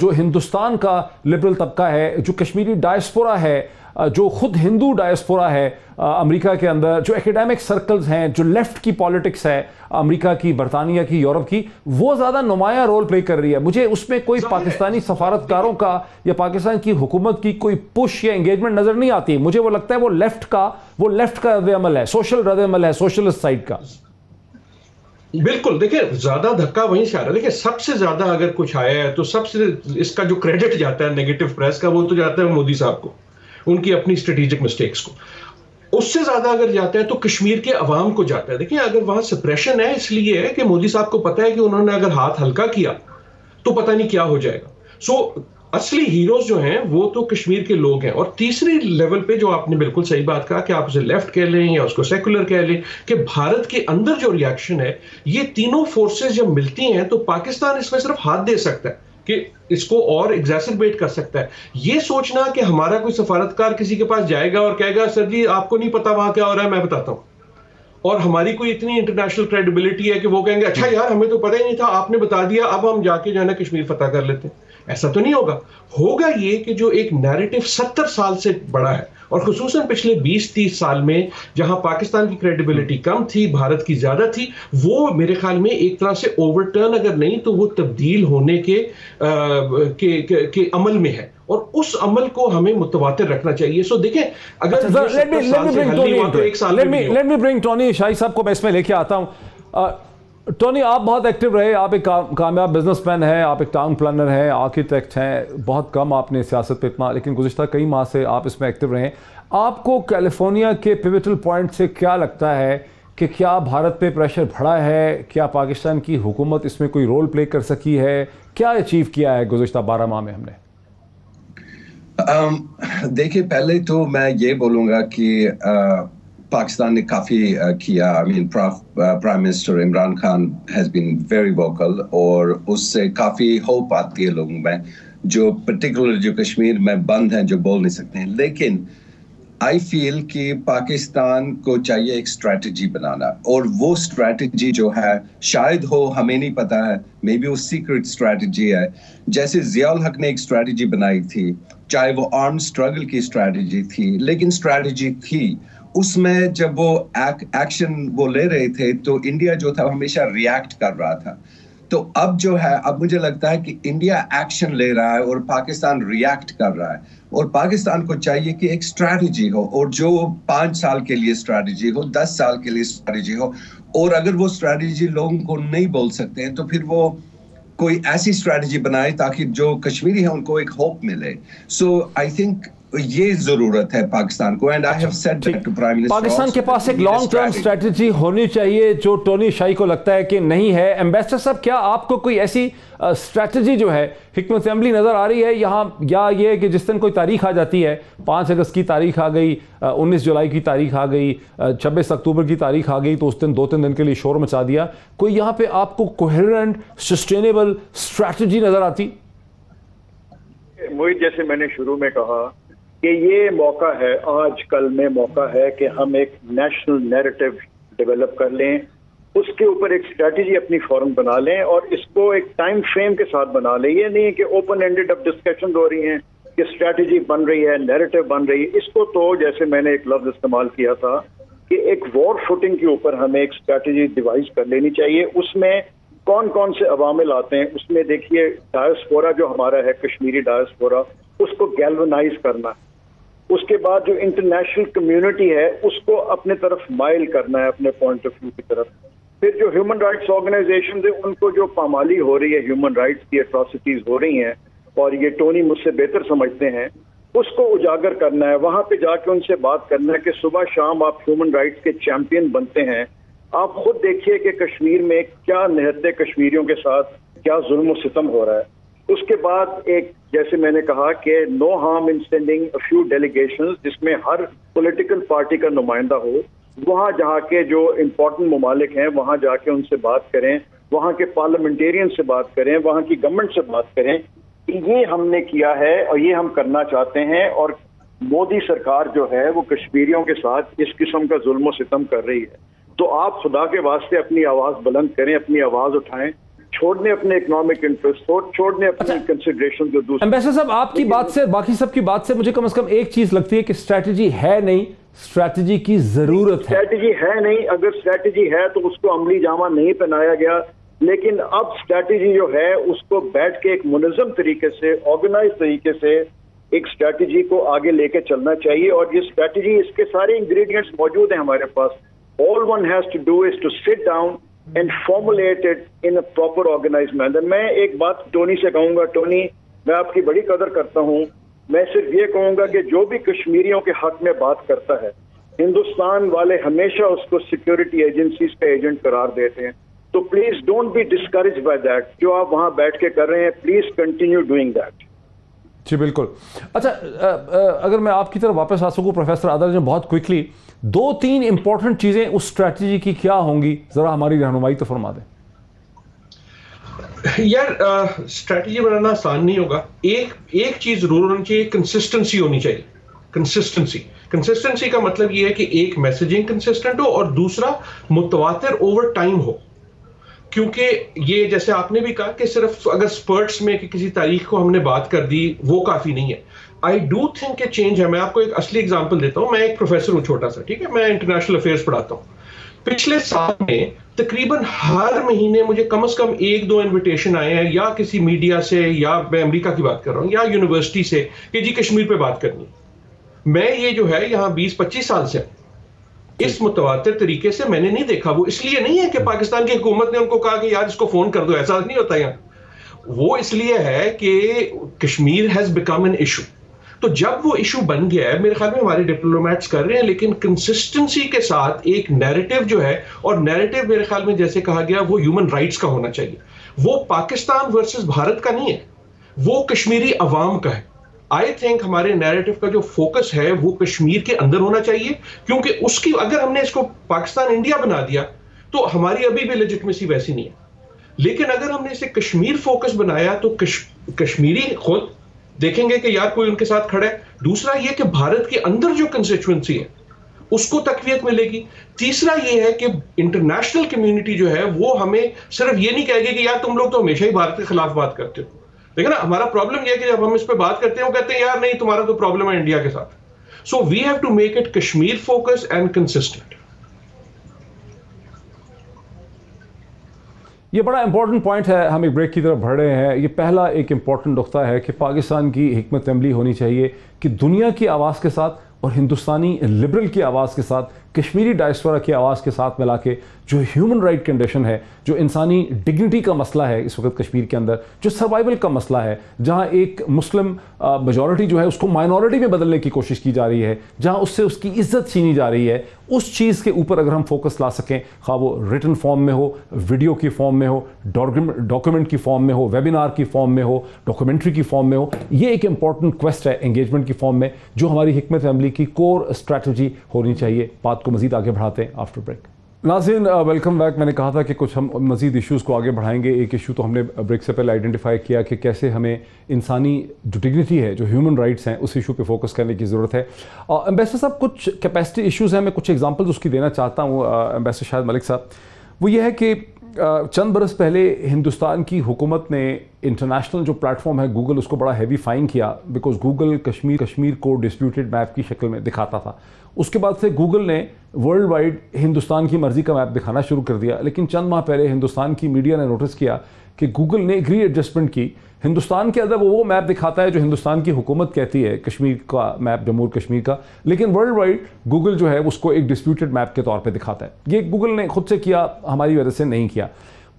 जो हिंदुस्तान का लिबरल तबका है, जो कश्मीरी डायस्पोरा है, जो खुद हिंदू डायस्पोरा है अमेरिका के अंदर, जो एकेडमिक सर्कल्स हैं, जो लेफ्ट की पॉलिटिक्स है अमेरिका की, बरतानिया की, यूरोप की, वो ज़्यादा नुमाया रोल प्ले कर रही है। मुझे उसमें कोई पाकिस्तानी सफारतकारों का या पाकिस्तान की हुकूमत की कोई पुश या एंगेजमेंट नज़र नहीं आती। मुझे वो लगता है वो लेफ्ट का वो लेफ्ट का रद्द अमल है, सोशल रद्द अमल है, सोशलिस्ट साइड का। बिल्कुल, देखिए ज्यादा धक्का वहीं से आ रहा है। देखिए सबसे ज्यादा अगर कुछ आया है तो सबसे इसका जो क्रेडिट जाता है नेगेटिव प्रेस का, वो तो जाता है मोदी साहब को, उनकी अपनी स्ट्रेटेजिक मिस्टेक्स को। उससे ज्यादा अगर जाता है तो कश्मीर के अवाम को जाता है। देखिए अगर वहां सप्रेशन है, इसलिए है कि मोदी साहब को पता है कि उन्होंने अगर हाथ हल्का किया तो पता नहीं क्या हो जाएगा। सो असली हीरोज जो हैं वो तो कश्मीर के लोग हैं। और तीसरी लेवल पे जो आपने बिल्कुल सही बात कहा कि आप उसे लेफ्ट कह लें या उसको सेकुलर कह लें, कि भारत के अंदर जो रिएक्शन है, ये तीनों फोर्सेस जब मिलती हैं तो पाकिस्तान इसमें सिर्फ हाथ दे सकता है कि इसको और एग्जैसरबेट कर सकता है। ये सोचना कि हमारा कोई सफारतकार किसी के पास जाएगा और कहेगा सर जी आपको नहीं पता वहां क्या हो रहा है, मैं बताता हूँ, और हमारी कोई इतनी इंटरनेशनल क्रेडिबिलिटी है कि वो कहेंगे अच्छा यार हमें तो पता ही नहीं था, आपने बता दिया, अब हम जाके जाना कश्मीर फतह कर लेते हैं। ऐसा तो नहीं होगा। होगा ये कि जो एक नैरेटिव सत्तर साल से बड़ा है और खुसूसन पिछले बीस तीस साल में जहां पाकिस्तान की क्रेडिबिलिटी कम थी, भारत की ज्यादा थी, वो मेरे ख्याल में एक तरह से ओवरटर्न अगर नहीं तो वो तब्दील होने के, आ, के, के, के अमल में है। और उस अमल को हमें मुतवातिर रखना चाहिए। सो देखें, अगर let me let me bring Tony let me let me bring Tony Ishai साहब को मैं इसमें लेके आता हूँ। टोनी, आप बहुत एक्टिव रहे, आप एक कामयाब बिजनेसमैन हैं, आप एक टाउन प्लानर हैं, आर्किटेक्ट हैं, बहुत कम आपने सियासत पे इतना, लेकिन गुज़िश्ता कई माह से आप इसमें एक्टिव रहे। आपको कैलिफोर्निया के पिवटल पॉइंट से क्या लगता है कि क्या भारत पे प्रेशर बढ़ा है, क्या पाकिस्तान की हुकूमत इसमें कोई रोल प्ले कर सकी है, क्या अचीव किया है गुज़िश्ता बारह माह में हमने? Um, देखिए, पहले तो मैं ये बोलूँगा कि uh, पाकिस्तान ने काफ़ी uh, किया। I mean prime minister Imran Khan has been very vocal और उससे काफ़ी होप आती है लोगों में, जो पर्टिकुलर जो कश्मीर में बंद हैं, जो बोल नहीं सकते हैं। लेकिन आई फील कि पाकिस्तान को चाहिए एक स्ट्रैटेजी बनाना, और वो स्ट्रैटेजी जो है शायद हो, हमें नहीं पता है, मे बी वो सीक्रेट स्ट्रैटेजी है। जैसे ज़िया-उल हक ने एक स्ट्रैटेजी बनाई थी, चाहे वो आर्म स्ट्रगल की स्ट्रैटेजी थी, लेकिन स्ट्रैटेजी थी। उसमें जब वो एक, एक्शन वो ले रहे थे तो इंडिया जो था हमेशा रिएक्ट कर रहा था। तो अब जो है, अब मुझे लगता है कि इंडिया एक्शन ले रहा है और पाकिस्तान रिएक्ट कर रहा है, और पाकिस्तान को चाहिए कि एक स्ट्रैटेजी हो, और जो पाँच साल के लिए स्ट्रैटेजी हो, दस साल के लिए स्ट्रैटेजी हो। और अगर वो स्ट्रैटेजी लोगों को नहीं बोल सकते हैं तो फिर वो कोई ऐसी स्ट्रैटेजी बनाए ताकि जो कश्मीरी है उनको एक होप मिले। सो आई थिंक ये जरूरत है पाकिस्तान को, and I have said that to prime minister. Pakistan के पास एक लॉन्ग टर्म स्ट्रेटजी होनी चाहिए, जो टोनी शाही को लगता है कि नहीं है। एम्बेसडर साहब, क्या आपको कोई ऐसी स्ट्रेटजी जो है हिकमत अमली नजर आ रही है यहाँ, या ये कि जिस दिन कोई तारीख आ जाती है, पाँच अगस्त की तारीख आ गई, उन्नीस जुलाई की तारीख आ गई, छब्बीस अक्टूबर की तारीख आ गई, तो उस दिन दो तीन दिन के लिए शोर मचा दिया, कोई यहाँ पे आपको कोहेरेंट सस्टेनेबल स्ट्रेटजी नजर आती? मोहित, जैसे मैंने शुरू में कहा कि ये मौका है, आज कल में मौका है कि हम एक नेशनल नैरेटिव डेवलप कर लें, उसके ऊपर एक स्ट्रैटेजी अपनी फॉर्म बना लें, और इसको एक टाइम फ्रेम के साथ बना लें। ये नहीं कि ओपन एंडेड अब डिस्कशन हो रही हैं कि स्ट्रैटेजी बन रही है, नैरेटिव बन रही है। इसको तो, जैसे मैंने एक लफ्ज इस्तेमाल किया था कि एक वॉर फुटिंग के ऊपर हमें एक स्ट्रैटेजी डिवाइस कर लेनी चाहिए। उसमें कौन कौन से अवामिल आते हैं, उसमें देखिए डायस्पोरा जो हमारा है, कश्मीरी डायस्पोरा, उसको गैल्वनाइज करना, उसके बाद जो इंटरनेशनल कम्युनिटी है उसको अपने तरफ माइल करना है, अपने पॉइंट ऑफ व्यू की तरफ। फिर जो ह्यूमन राइट्स ऑर्गेनाइजेशन है, उनको जो पामाली हो रही है, ह्यूमन राइट्स की एट्रॉसिटीज हो रही हैं, और ये टोनी मुझसे बेहतर समझते हैं, उसको उजागर करना है। वहां पे जाके उनसे बात करना है कि सुबह शाम आप ह्यूमन राइट्स के चैंपियन बनते हैं, आप खुद देखिए कि कश्मीर में क्या निहत्ते कश्मीरियों के साथ क्या जुल्म सितम हो रहा है। उसके बाद एक, जैसे मैंने कहा कि no harm in sending a few delegations, जिसमें हर पॉलिटिकल पार्टी का नुमाइंदा हो, वहाँ जाके जो इम्पोर्टेंट ममालिक हैं वहाँ जाके उनसे बात करें, वहाँ के पार्लियामेंटेरियन से बात करें, वहाँ की गवर्नमेंट से बात करें। ये हमने किया है और ये हम करना चाहते हैं, और मोदी सरकार जो है वो कश्मीरियों के साथ इस किस्म का जुल्म सितम कर रही है। तो आप खुदा के वास्ते अपनी आवाज़ बुलंद करें, अपनी आवाज़ उठाएं, छोड़ने अपने इकोनॉमिक इंटरेस्ट और छोड़ने अपने कंसीडरेशन जो दूसरे। एम्बेसडर साहब, आपकी बात से, बाकी सब की बात से मुझे कम से कम एक चीज लगती है कि स्ट्रैटेजी है नहीं, स्ट्रैटेजी की जरूरत है। स्ट्रैटेजी है नहीं, अगर स्ट्रैटेजी है तो उसको अमली जामा नहीं पहनाया गया। लेकिन अब स्ट्रैटेजी जो है उसको बैठ के एक मुनज़म तरीके से, ऑर्गेनाइज तरीके से एक स्ट्रैटेजी को आगे लेके चलना चाहिए। और ये स्ट्रैटेजी, इसके सारे इंग्रेडिएंट्स मौजूद हैं हमारे पास। All one has to do is to sit down and formulated in a proper organise manner. मैं एक बात टोनी से कहूंगा, टोनी मैं आपकी बड़ी कदर करता हूं, मैं सिर्फ ये कहूंगा कि जो भी कश्मीरियों के हक में बात करता है, हिंदुस्तान वाले हमेशा उसको सिक्योरिटी एजेंसीज का एजेंट करार देते हैं। तो please don't be discourage by that, जो आप वहां बैठ के कर रहे हैं, प्लीज कंटिन्यू डूइंग दैट। जी बिल्कुल। अच्छा, आ, आ, अगर मैं आपकी तरफ वापस आ सकूँ प्रोफेसर आदरजन, बहुत क्विकली दो तीन इंपॉर्टेंट चीज़ें उस स्ट्रैटेजी की क्या होंगी, ज़रा हमारी रहनुमाई तो फरमा दें। यार, स्ट्रैटेजी बनाना आसान नहीं होगा। एक एक चीज़ जरूर होनी चाहिए, कंसिस्टेंसी होनी चाहिए। कंसिस्टेंसी कंसिस्टेंसी का मतलब ये है कि एक मैसेजिंग कंसिस्टेंट हो, और दूसरा मुतवातिर ओवर टाइम हो। क्योंकि ये, जैसे आपने भी कहा कि सिर्फ अगर स्पर्ट्स में कि किसी तारीख को हमने बात कर दी वो काफ़ी नहीं है। आई डू थिंक के चेंज है। मैं आपको एक असली एग्जांपल देता हूँ। मैं एक प्रोफेसर हूँ छोटा सा, ठीक है, मैं इंटरनेशनल अफेयर्स पढ़ाता हूँ। पिछले साल में तकरीबन हर महीने मुझे कम से कम एक दो इनविटेशन आए हैं, या किसी मीडिया से, या मैं अमेरिका की बात कर रहा हूँ, या यूनिवर्सिटी से कि जी कश्मीर पे बात करनी। मैं ये जो है यहाँ बीस पच्चीस साल से इस मुतवातिर तरीके से मैंने नहीं देखा। वो इसलिए नहीं है कि पाकिस्तान की हुकूमत ने उनको कहा कि यार इसको फोन कर दो, ऐसा नहीं होता यहाँ। वो इसलिए है कि Kashmir has become an issue. तो जब वो इशू बन गया है, मेरे ख्याल में हमारे डिप्लोमेट्स कर रहे हैं, लेकिन कंसिस्टेंसी के साथ एक नैरेटिव जो है, और नैरेटिव मेरे ख्याल में जैसे कहा गया वो ह्यूमन राइट्स का होना चाहिए। वो पाकिस्तान वर्सेस भारत का नहीं है, वो कश्मीरी अवाम का है। आई थिंक हमारे नैरेटिव का जो फोकस है वो कश्मीर के अंदर होना चाहिए, क्योंकि उसकी अगर हमने इसको पाकिस्तान इंडिया बना दिया तो हमारी अभी भी लेजिटिमेसी वैसी नहीं है। लेकिन अगर हमने इसे कश्मीर फोकस बनाया तो कश, कश्मीरी खुद देखेंगे कि यार कोई उनके साथ खड़ा है। दूसरा ये कि भारत के अंदर जो कंस्टिट्यूएंसी है उसको तकवीयत मिलेगी। तीसरा ये है कि इंटरनेशनल कम्युनिटी जो है वो हमें सिर्फ ये नहीं कहेगी कि यार तुम लोग तो हमेशा ही भारत के खिलाफ बात करते हो। देखिए ना, हमारा प्रॉब्लम यह है कि जब हम इस पर बात करते हैं वो कहते हैं यार नहीं तुम्हारा तो प्रॉब्लम है इंडिया के साथ। So we have to make it Kashmir focus and consistent. ये बड़ा इंपॉर्टेंट पॉइंट है, हम एक ब्रेक की तरफ बढ़ रहे हैं। ये पहला एक इम्पॉर्टेंट नुकता है कि पाकिस्तान की हिकमत अमली होनी चाहिए कि दुनिया की आवाज़ के साथ और हिंदुस्तानी लिबरल की आवाज़ के साथ, कश्मीरी डायस्पोरा की आवाज़ के साथ मिला के जो ह्यूमन राइट कंडीशन है, जो इंसानी डिग्निटी का मसला है इस वक्त कश्मीर के अंदर, जो सर्वाइवल का मसला है, जहाँ एक मुस्लिम मेजॉरिटी जो है उसको माइनॉरिटी में बदलने की कोशिश की जा रही है, जहाँ उससे उसकी इज्जत छीनी जा रही है, उस चीज़ के ऊपर अगर हम फोकस ला सकें, खा वो रिटन फॉर्म में हो, वीडियो की फॉर्म में हो, डॉक्यूमेंट की फॉर्म में हो, वेबिनार की फॉर्म में हो, डॉक्यूमेंट्री की फॉर्म में हो, ये एक इंपॉर्टेंट क्वेस्ट है एंगेजमेंट की फॉर्म में, जो हमारी हिकमत अमली की कोर स्ट्रैटेजी होनी चाहिए। बात को मज़ीद आगे बढ़ाते हैं आफ्टर ब्रेक। नाज़रीन वेलकम बैक। मैंने कहा था कि कुछ हम मज़ीद इश्यूज़ को आगे बढ़ाएंगे। एक इशू तो हमने ब्रेक से पहले आइडेंटिफाई किया कि कैसे हमें इंसानी जो डिग्निटी है, जो ह्यूमन राइट्स हैं, उस इशू पे फोकस करने की ज़रूरत है। एम्बेसडर साहब, कुछ कैपेसिटी इश्यूज़ हैं, मैं कुछ एग्जांपल्स उसकी देना चाहता हूँ। एम्बेसडर शाहिद मलिक साहब, वो ये है कि चंद बरस पहले हिंदुस्तान की हुकूमत ने इंटरनेशनल जो प्लेटफॉर्म है गूगल, उसको बड़ा हैवी फाइन किया, बिकॉज गूगल कश्मीर कश्मीर को डिस्प्यूटेड मैप की शक्ल में दिखाता था। उसके बाद से गूगल ने वर्ल्ड वाइड हिंदुस्तान की मर्ज़ी का मैप दिखाना शुरू कर दिया। लेकिन चंद माह पहले हिंदुस्तान की मीडिया ने नोटिस किया कि गूगल ने एक री एडजस्टमेंट की। हिंदुस्तान के अंदर वो वो मैप दिखाता है जो हिंदुस्तान की हुकूमत कहती है कश्मीर का मैप, जम्मू कश्मीर का, लेकिन वर्ल्ड वाइड गूगल जो है उसको एक डिस्प्यूटेड मैप के तौर पे दिखाता है। ये गूगल ने खुद से किया, हमारी वजह से नहीं किया।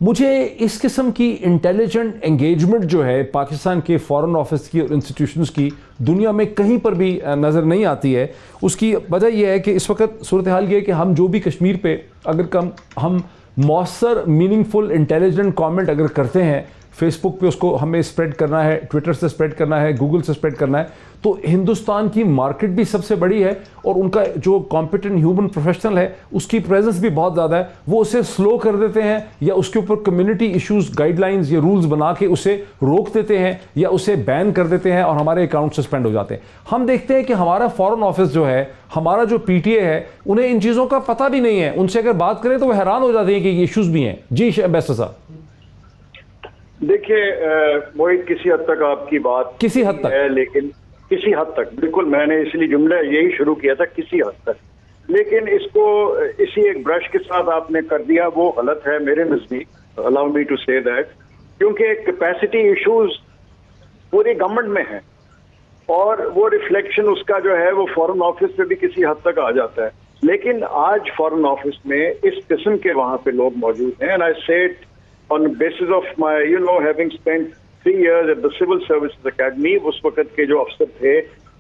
मुझे इस किस्म की इंटेलिजेंट एंगेजमेंट जो है पाकिस्तान के फॉरेन ऑफिस की और इंस्टीट्यूशंस की दुनिया में कहीं पर भी नज़र नहीं आती है। उसकी वजह यह है कि इस वक्त सूरत हाल ये है कि हम जो भी कश्मीर पे अगर कम हम मौसर मीनिंगफुल इंटेलिजेंट कमेंट अगर करते हैं, फेसबुक पे उसको हमें स्प्रेड करना है, ट्विटर से स्प्रेड करना है, गूगल से स्प्रेड करना है, तो हिंदुस्तान की मार्केट भी सबसे बड़ी है और उनका जो कॉम्पिटेंट ह्यूमन प्रोफेशनल है उसकी प्रेजेंस भी बहुत ज़्यादा है। वो उसे स्लो कर देते हैं या उसके ऊपर कम्युनिटी इश्यूज़ गाइडलाइंस या रूल्स बना के उसे रोक देते हैं या उसे बैन कर देते हैं और हमारे अकाउंट सस्पेंड हो जाते हैं। हम देखते हैं कि हमारा फॉरेन ऑफिस जो है, हमारा जो पीटीए है, उन्हें इन चीज़ों का पता भी नहीं है। उनसे अगर बात करें तो वो हैरान हो जाते हैं कि ये इश्यूज़ भी हैं। जी एम्बेसडर साहब, देखिए मोहित, किसी हद तक आपकी बात किसी हद तक है, लेकिन किसी हद तक बिल्कुल, मैंने इसलिए जुमला यही शुरू किया था, किसी हद तक, लेकिन इसको इसी एक ब्रश के साथ आपने कर दिया, वो गलत है मेरे नज़दीक। Allow me to say that, क्योंकि कैपेसिटी इश्यूज पूरी गवर्नमेंट में है और वो रिफ्लेक्शन उसका जो है वो फॉरेन ऑफिस पे भी किसी हद तक आ जाता है। लेकिन आज फॉरेन ऑफिस में इस किस्म के वहाँ पे लोग मौजूद हैं, and I said on the basis of my, you know, having spent three years at the Civil Services Academy, उस वक़्त के जो अफसर थे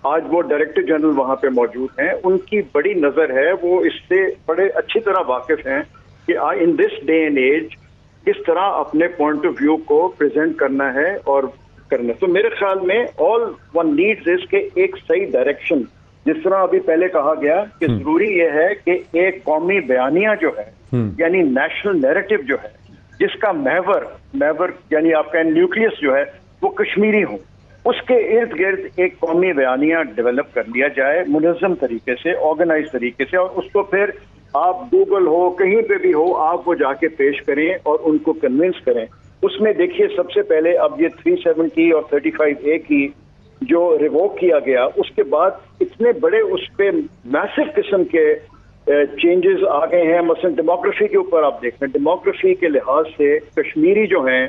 आज वो डायरेक्टर जनरल वहाँ पे मौजूद हैं, उनकी बड़ी नज़र है, वो इससे बड़े अच्छी तरह वाकिफ हैं कि I in this day and age किस तरह अपने पॉइंट ऑफ व्यू को प्रेजेंट करना है और करना। तो मेरे ख्याल में ऑल वन नीड्स इसके एक सही डायरेक्शन, जिस तरह अभी पहले कहा गया कि ज़रूरी ये है कि एक कौमी बयानिया जो है, यानी नेशनल नैरेटिव जो है, जिसका महवर महवर यानी आपका न्यूक्लियस जो है वो कश्मीरी हो, उसके इर्द गिर्द एक कौमी बयानिया डेवलप कर लिया जाए मुनज़्ज़म तरीके से, ऑर्गेनाइज तरीके से, और उसको फिर आप गूगल हो कहीं पे भी हो आप वो जाके पेश करें और उनको कन्विंस करें। उसमें देखिए सबसे पहले अब ये तीन सौ सत्तर और पैंतीस ए की जो रिवोक किया गया, उसके बाद इतने बड़े उस पर मैसिव किस्म के चेंजेस आ गए हैं। मसलन डेमोक्रेसी के ऊपर आप देखें, डेमोक्रेसी के लिहाज से कश्मीरी जो हैं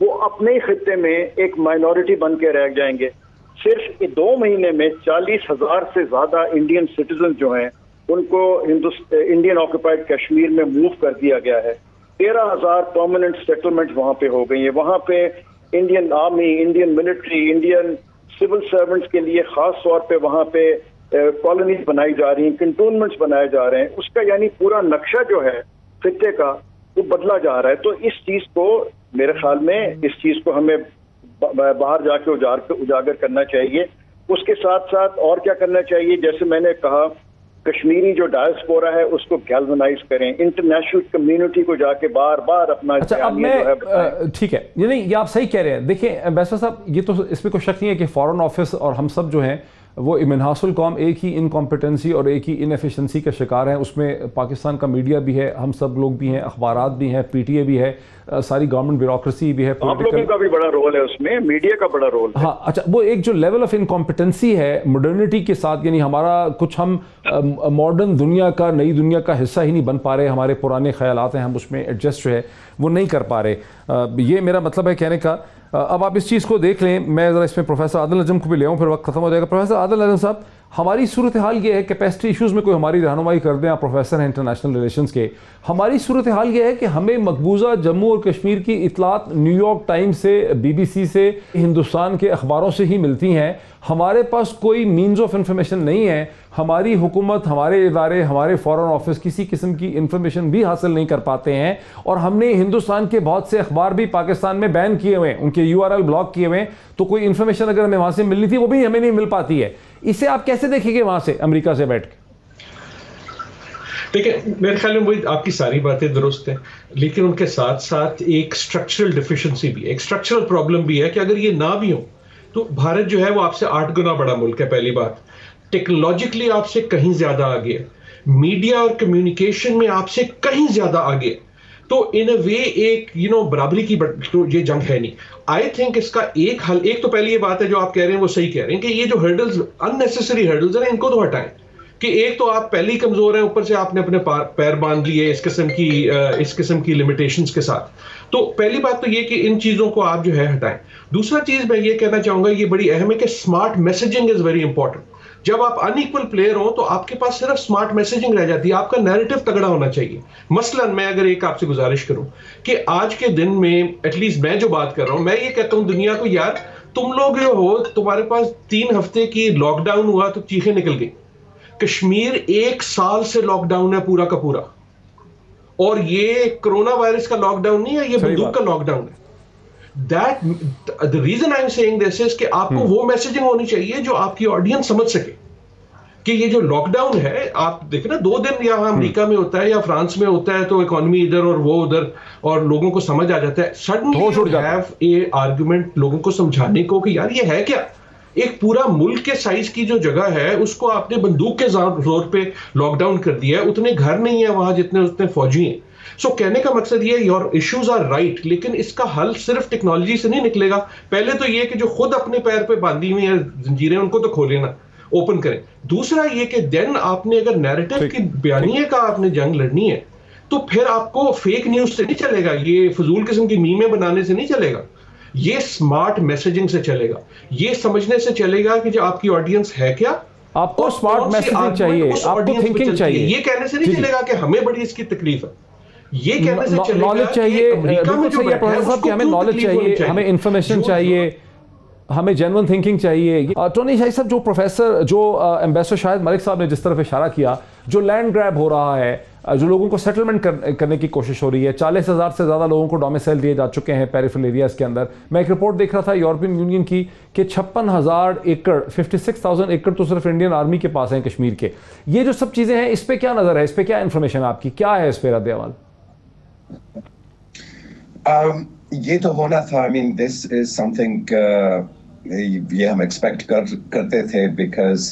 वो अपने ही खित्ते में एक माइनॉरिटी बन के रह जाएंगे। सिर्फ दो महीने में चालीस हजार से ज्यादा इंडियन सिटीजन जो हैं उनको इंडियन ऑक्यूपाइड कश्मीर में मूव कर दिया गया है। तेरह हजार परमानेंट सेटलमेंट वहां पे हो गई है। वहां पे Indian army, Indian military, Indian civil servants के लिए खास तौर पे वहां पे कॉलोनीज बनाई जा रही हैं, कंटोनमेंट्स बनाए जा रहे हैं। उसका यानी पूरा नक्शा जो है खित्ते का वो बदला जा रहा है। तो इस चीज को मेरे ख्याल में इस चीज को हमें बाहर जाके उजागर उजागर करना चाहिए। उसके साथ साथ और क्या करना चाहिए, जैसे मैंने कहा कश्मीरी जो डायस्पोरा है उसको गैल्वनाइज करें, इंटरनेशनल कम्युनिटी को जाके बार बार अपना। अच्छा, अब मैं ठीक है, ये नहीं, ये आप सही कह रहे हैं। देखिए एम्बेसडर साहब, ये तो इसमें कोई शक नहीं है कि फॉरेन ऑफिस और हम सब जो हैं वो इमनहासुल कौम एक ही इनकॉम्पिटेंसी और एक ही इनएफिशेंसी का शिकार हैं। उसमें पाकिस्तान का मीडिया भी है, हम सब लोग भी हैं, अखबारात भी हैं, पीटीए भी है, सारी गवर्नमेंट ब्यूरोक्रेसी भी है, आप लोगों का भी बड़ा रोल है उसमें, मीडिया का बड़ा रोल है। हाँ अच्छा, वो एक जो लेवल ऑफ इनकॉम्पिटेंसी है मॉडर्निटी के साथ, यानी हमारा कुछ हम मॉडर्न दुनिया का, नई दुनिया का हिस्सा ही नहीं बन पा रहे। हमारे पुराने ख्यालात हैं, हम उसमें एडजस्ट जो है वो नहीं कर पा रहे। ये मेरा मतलब है कहने का। अब आप इस चीज़ को देख लें, मैं ज़रा इसमें प्रोफेसर आदिल नजम को भी ले आऊँ, फिर वक्त खत्म हो जाएगा। प्रोफेसर आदिल नजम साहब, हमारी सूरत हाल ये है, कैपेसिटी इश्यूज़ में कोई हमारी रहनुमाई कर दें, आप प्रोफेसर हैं इंटरनेशनल रिलेशंस के, हमारी सूरत हाल ये है कि हमें मकबूजा जम्मू और कश्मीर की इतलात न्यूयॉर्क टाइम्स से, बीबीसी से, हिंदुस्तान के अखबारों से ही मिलती हैं। हमारे पास कोई मीन्स ऑफ इंफॉर्मेशन नहीं है। हमारी हुकूमत, हमारे इदारे, हमारे फॉरेन ऑफिस किसी किस्म की इंफॉर्मेशन भी हासिल नहीं कर पाते हैं। और हमने हिंदुस्तान के बहुत से अखबार भी पाकिस्तान में बैन किए हुए हैं, उनके यू आर एल ब्लॉक किए हुए हैं। तो कोई इंफॉर्मेशन अगर हमें वहाँ से मिलनी थी वो भी हमें नहीं मिल पाती है। इसे आप कैसे देखेंगे वहाँ से, अमेरिका से बैठ के? देखिए मेरे ख्याल में वही आपकी सारी बातें दुरुस्त हैं, लेकिन उनके साथ साथ एक स्ट्रक्चरल डिफिशेंसी भी है, एक स्ट्रक्चरल प्रॉब्लम भी है कि अगर ये ना भी हो तो भारत जो है वो आपसे आठ गुना बड़ा मुल्क है। पहली बात, टेक्नोलॉजिकली आपसे कहीं ज्यादा आगे है, मीडिया और कम्युनिकेशन में आपसे कहीं ज्यादा आगे है। तो इन अ वे एक यू you नो know, बराबरी की तो ये जंग है नहीं। आई थिंक इसका एक हल, एक तो पहले ये बात है जो आप कह रहे हैं वो सही कह रहे हैं कि ये जो हर्डल्स, अननेसेसरी हर्डल्स हैं, इनको तो हटाएं। कि एक तो आप पहले ही कमजोर हैं, ऊपर से आपने अपने पैर बांध लिए इस किस्म की इस किस्म की लिमिटेशंस के साथ। तो पहली बात तो ये कि इन चीजों को आप जो है हटाएं। दूसरा चीज मैं ये कहना चाहूंगा, ये बड़ी अहम है कि smart messaging is very important. जब आप अनइक्वल प्लेयर हो तो आपके पास सिर्फ स्मार्ट मैसेजिंग रह जाती है, आपका नैरेटिव तगड़ा होना चाहिए। मसलन मैं अगर एक आपसे गुजारिश करूं कि आज के दिन में एटलीस्ट मैं जो बात कर रहा हूं, मैं ये कहता हूं दुनिया को, यार तुम लोग जो हो, तुम्हारे पास तीन हफ्ते की लॉकडाउन हुआ तो चीखें निकल गई। कश्मीर एक साल से लॉकडाउन है पूरा का पूरा, और ये कोरोना वायरस का लॉकडाउन नहीं है, ये बंदूक का लॉकडाउन है। That, the reason I'm saying this is कि आपको वो मैसेजिंग होनी चाहिए जो आपकी ऑडियंस समझ सके कि ये जो लॉकडाउन है, आप देखें ना, दो दिन यहाँ अमेरिका में होता है या फ्रांस में होता है तो इकोनॉमी इधर और वो उधर, और लोगों को समझ आ जाता है। सडनली हैव ए आर्गुमेंट लोगों को समझाने को कि यार ये है क्या, एक पूरा मुल्क के साइज की जो जगह है उसको आपने बंदूक के जोर पे लॉकडाउन कर दिया है। उतने घर नहीं है वहां जितने उतने फौजी हैं। सो so, कहने का मकसद ये, योर इश्यूज आर राइट, लेकिन इसका हल सिर्फ टेक्नोलॉजी से नहीं निकलेगा। पहले तो ये कि जो खुद अपने पैर पे बांधी हुई है जंजीरें, उनको तो खोलें ना, ओपन करें। दूसरा ये कि देन आपने अगर नैरेटिव की बयानी का आपने जंग लड़नी है तो फिर आपको फेक न्यूज से नहीं चलेगा, ये फजूल किस्म की मीमें बनाने से नहीं चलेगा, ये स्मार्ट मैसेजिंग से चलेगा, ये समझने से चलेगा कि जो आपकी ऑडियंस है क्या। आपको स्मार्ट मैसेजिंग चाहिए, आपको थिंकिंग चाहिए। ये कहने से नहीं चलेगा कि हमें बड़ी इसकी तकलीफ है, ये कहने से चलेगा नॉलेज चाहिए, हमें नॉलेज चाहिए, हमें इंफॉर्मेशन चाहिए, हमें जेन्युइन थिंकिंग चाहिए। टोनी इशाई साहब, जो प्रोफेसर, जो एम्बेसडर शाहिद मलिक साहब ने जिस तरफ इशारा किया, जो लैंड ग्रैब हो रहा है, जो लोगों को सेटलमेंट कर, करने की कोशिश हो रही है, चालीस हज़ार से ज़्यादा लोगों को डोमिसाइल दिए जा चुके हैं पेरिफेरल एरियाज़ के अंदर। मैं एक रिपोर्ट देख रहा था यूरोपियन यूनियन की कि छप्पन हज़ार एकड़ फिफ्टी सिक्स थाउजेंड एकड़ तो सिर्फ इंडियन आर्मी के पास हैं कश्मीर के। ये जो सब चीज़ें हैं, इस पर क्या नज़र है, इस पर क्या इन्फॉर्मेशन आपकी, क्या है इस पर रद्देवाल? Um, ये तो होना था, I mean this is something, ये हम एक्सपेक्ट कर करते थे, बिकॉज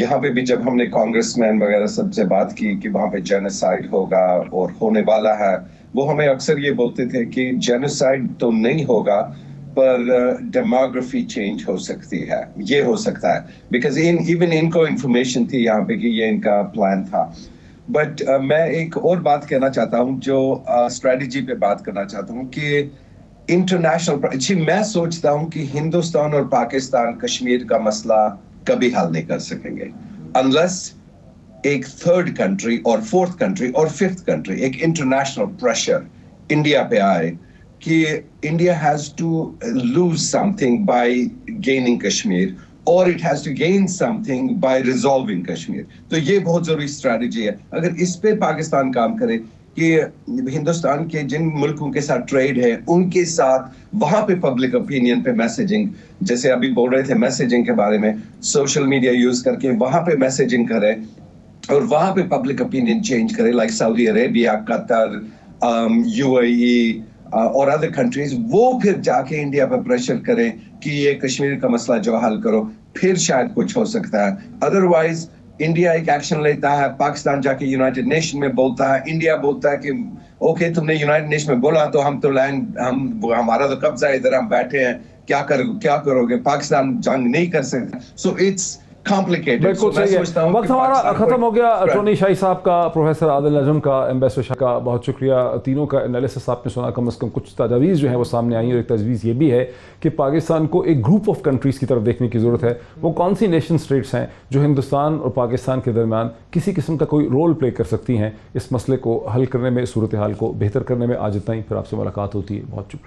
यहाँ पे भी जब हमने कांग्रेसमैन वगैरह सबसे बात की कि वहाँ पे जेनोसाइड होगा और होने वाला है, वो हमें अक्सर ये बोलते थे कि जेनोसाइड तो नहीं होगा पर डेमोग्राफी uh, चेंज हो सकती है, ये हो सकता है, बिकॉज इन इवन इनको इन्फॉर्मेशन थी यहाँ पे कि ये इनका प्लान था। बट uh, मैं एक और बात कहना चाहता हूँ, जो स्ट्रेटजी uh, पे बात करना चाहता हूँ कि इंटरनेशनल, जी मैं सोचता हूँ कि हिंदुस्तान और पाकिस्तान कश्मीर का मसला कभी हल नहीं कर सकेंगे अनलेस एक थर्ड कंट्री और फोर्थ कंट्री और फिफ्थ कंट्री, एक इंटरनेशनल प्रेशर इंडिया पे आए कि India has to lose something by gaining Kashmir और it has to gain something by resolving Kashmir. तो ये बहुत जरूरी स्ट्रेटजी है। अगर इस पे पाकिस्तान काम करे कि हिंदुस्तान के जिन मुल्कों के साथ ट्रेड है उनके साथ वहां पे पब्लिक ओपिनियन पे मैसेजिंग, जैसे अभी बोल रहे थे मैसेजिंग के बारे में, सोशल मीडिया यूज करके वहां पे मैसेजिंग करे और वहां पे पब्लिक ओपिनियन चेंज करे, like Saudi Arabia, Qatar, UAE और अदर कंट्रीज, वो फिर जाके इंडिया पर प्रेशर करें कि ये कश्मीर का मसला जो हल करो, फिर शायद कुछ हो सकता है। अदरवाइज इंडिया एक एक्शन लेता है, पाकिस्तान जाके यूनाइटेड नेशन में बोलता है, इंडिया बोलता है कि ओके तुमने यूनाइटेड नेशन में बोला तो हम तो लैंड हम हमारा तो कब्जा है, इधर हम बैठे हैं, क्या कर क्या करोगे, पाकिस्तान जंग नहीं कर सकता। So it's complicated. बिल्कुल सही है, वक्त हमारा खत्म हो गया। टोनी शाही साहब का, प्रोफेसर आदिल नजम का, एम्बेसडर शाह का बहुत शुक्रिया। तीनों का एनालिसिस आपने सुना, कम अज़ कम कुछ तजावीज़ जो है वो सामने आई, और एक तजवीज़ ये भी है कि पाकिस्तान को एक ग्रुप ऑफ कंट्रीज़ की तरफ देखने की ज़रूरत है। वो कौन सी नेशन स्टेट्स हैं जो हिंदुस्तान और पाकिस्तान के दरमियान किसी किस्म का कोई रोल प्ले कर सकती हैं इस मसले को हल करने में, सूरत हाल को बेहतर करने में। आज इतना ही, फिर आपसे मुलाकात होती है। बहुत शुक्रिया।